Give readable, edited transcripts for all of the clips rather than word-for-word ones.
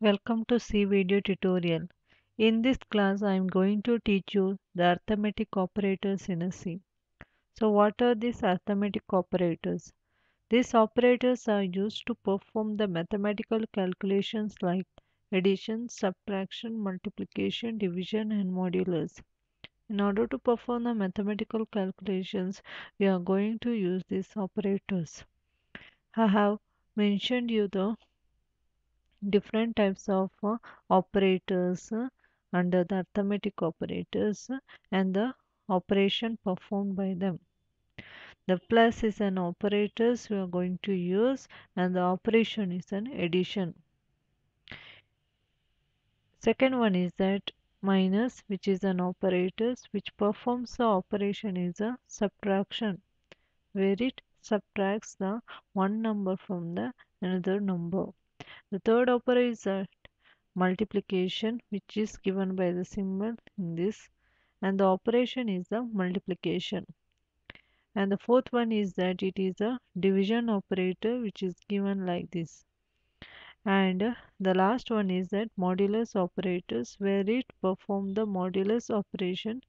Welcome to C video tutorial. In this class I am going to teach you the arithmetic operators in a C. So what are these arithmetic operators? These operators are used to perform the mathematical calculations like addition, subtraction, multiplication, division and modulus. In order to perform the mathematical calculations, we are going to use these operators. I have mentioned you the different types of operators under the arithmetic operators and the operation performed by them. The plus is an operator we are going to use and the operation is an addition. Second one is that minus, which is an operator which performs the operation is a subtraction, where it subtracts the one number from the another number. The third operator is a multiplication, which is given by the symbol in this, and the operation is the multiplication. And the fourth one is that it is a division operator, which is given like this. And the last one is that modulus operators, where it performs the modulus operation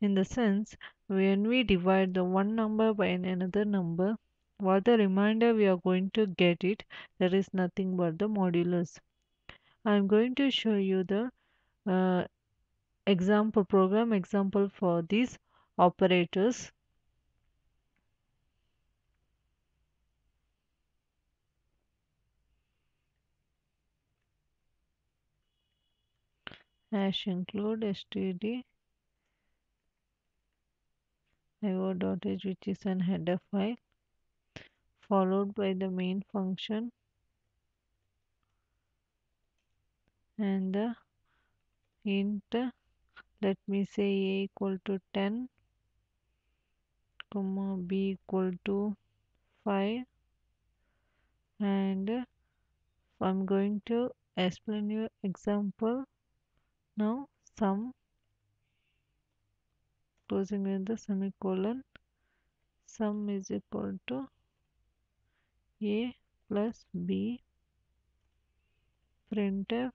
in the sense when we divide the one number by another number, what the remainder we are going to get it, there is nothing but the modulus. I am going to show you the example for these operators. Hash include std io.h, which is an header file, followed by the main function and the int, let me say a equal to 10, comma b equal to 5, and I'm going to explain your example now. Sum, closing with the semicolon, sum is equal to a plus b, printf,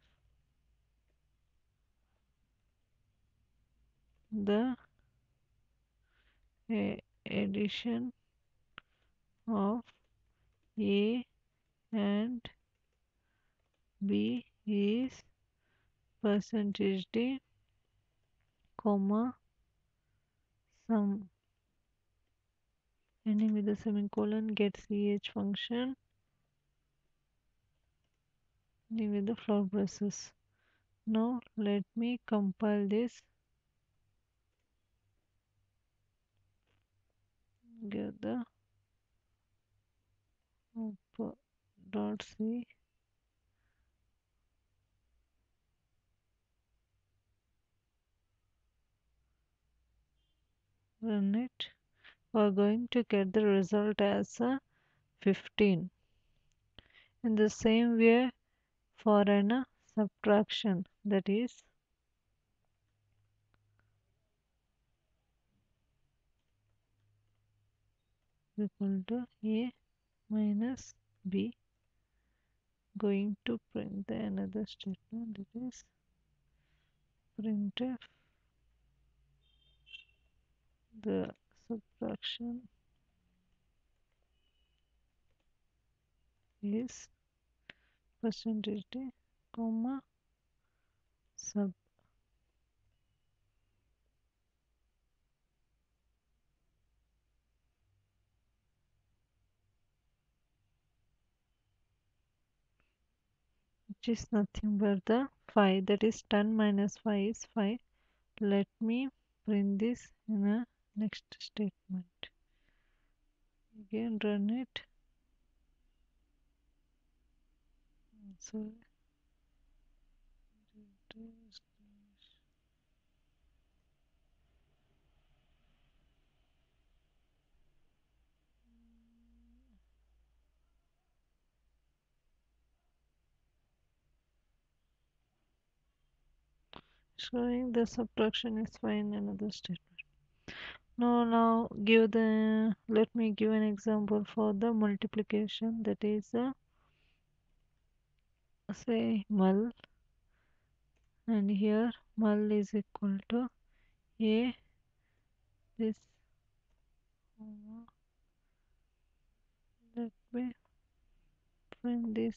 the addition of a and b is %d comma sum, ending with the semicolon, get ch function, ending with the floor process. Now let me compile this. Get the op.c. Run it. We are going to get the result as 15. In the same way for an subtraction, that is equal to a minus b, going to print the another statement, that is printf, the subtraction is %d comma sub, which is nothing but the 5, that is 10 minus 5 is 5. Let me print this in a next statement. Again run it. So showing the subtraction is fine, another statement. Now give the, let me give an example for the multiplication, that is say mul, and here mul is equal to a this over that way. Print this.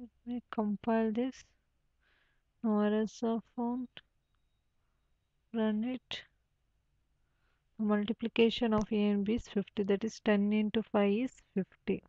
Let me compile this. No errors are found. Run it. The multiplication of A and B is 50. That is 10 into 5 is 50.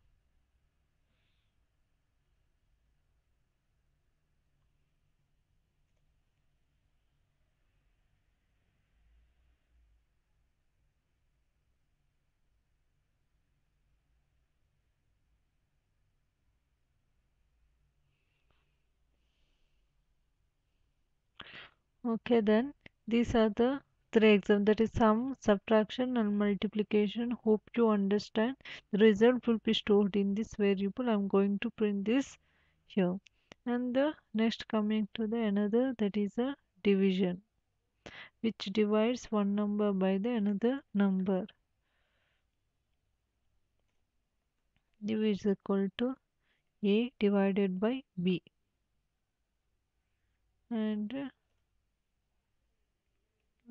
Okay, then these are the three examples, that is sum, subtraction and multiplication. Hope you understand. The result will be stored in this variable. I am going to print this here. And the next coming to the another, that is a division, which divides one number by the another number. Div is equal to A divided by B. And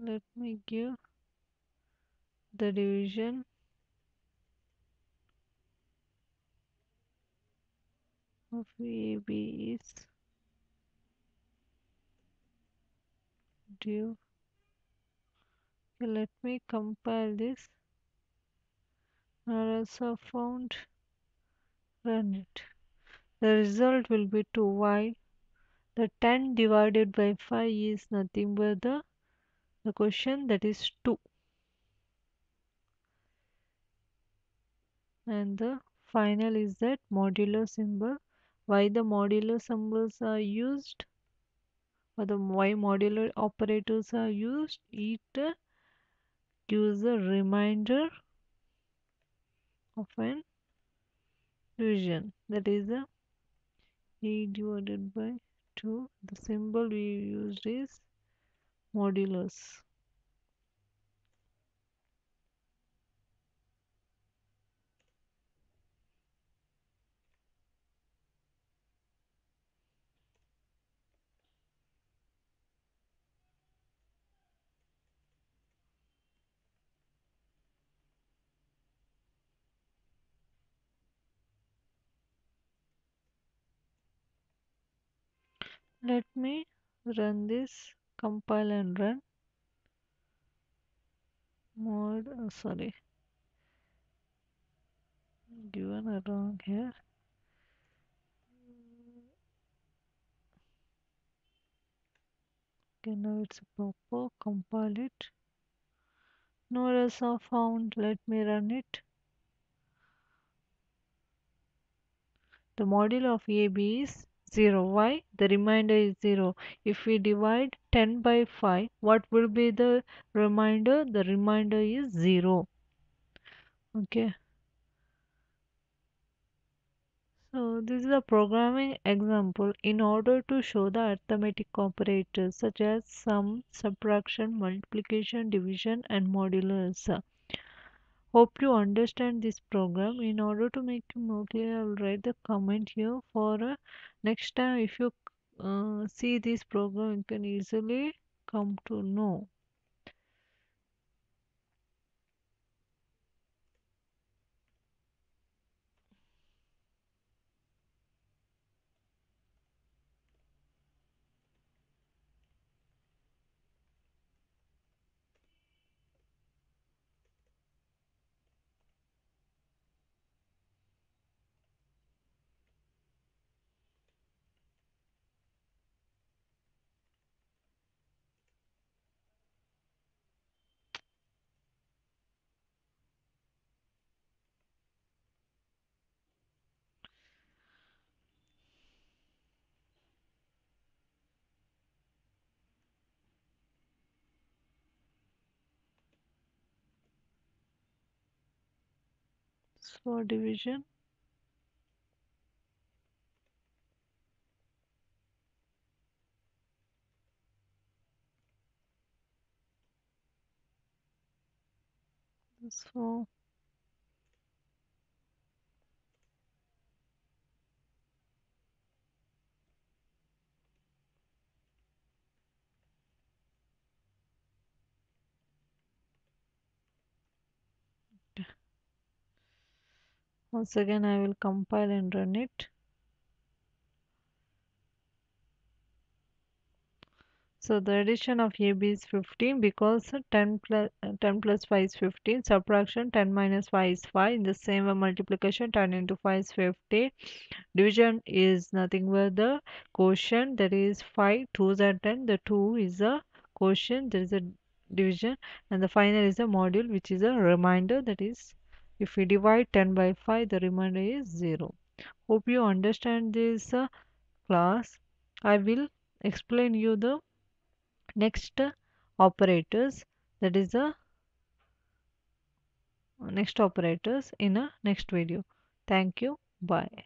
let me give the division of AB is due. Okay, let me compile this. Errors are found. Run it. The result will be 2. Why? The 10 divided by 5 is nothing but the question, that is 2, and the final is that modulo symbol. Why the modulo symbols are used, or the why modulo operators are used? It gives a reminder of an division, that is a A divided by 2. The symbol we used is modulus. Let me run this. Compile and run. Mod, sorry, given a wrong here. Okay, now it's proper. Compile it. No errors are found. Let me run it. The modulo of AB is 0. Why? The remainder is 0. If we divide 10 by 5, what will be the remainder? The remainder is 0. Okay. So this is a programming example in order to show the arithmetic operators such as sum, subtraction, multiplication, division and modulus. Hope you understand this program. In order to make it more clear, I will write the comment here. For next time, if you see this program, you can easily come to know. For division, This fall. Once again, I will compile and run it. So the addition of AB is 15 because 10 plus 5 is 15. Subtraction 10 minus 5 is 5. In the same way, multiplication 10 into 5 is 50. Division is nothing but the quotient. That is 5. 2s are 10. The 2 is a quotient. There is a division. And the final is a module, which is a remainder. That is, if we divide 10 by 5, the remainder is 0. Hope you understand this class. I will explain you the next operators, that is the next operators in a next video. Thank you. Bye.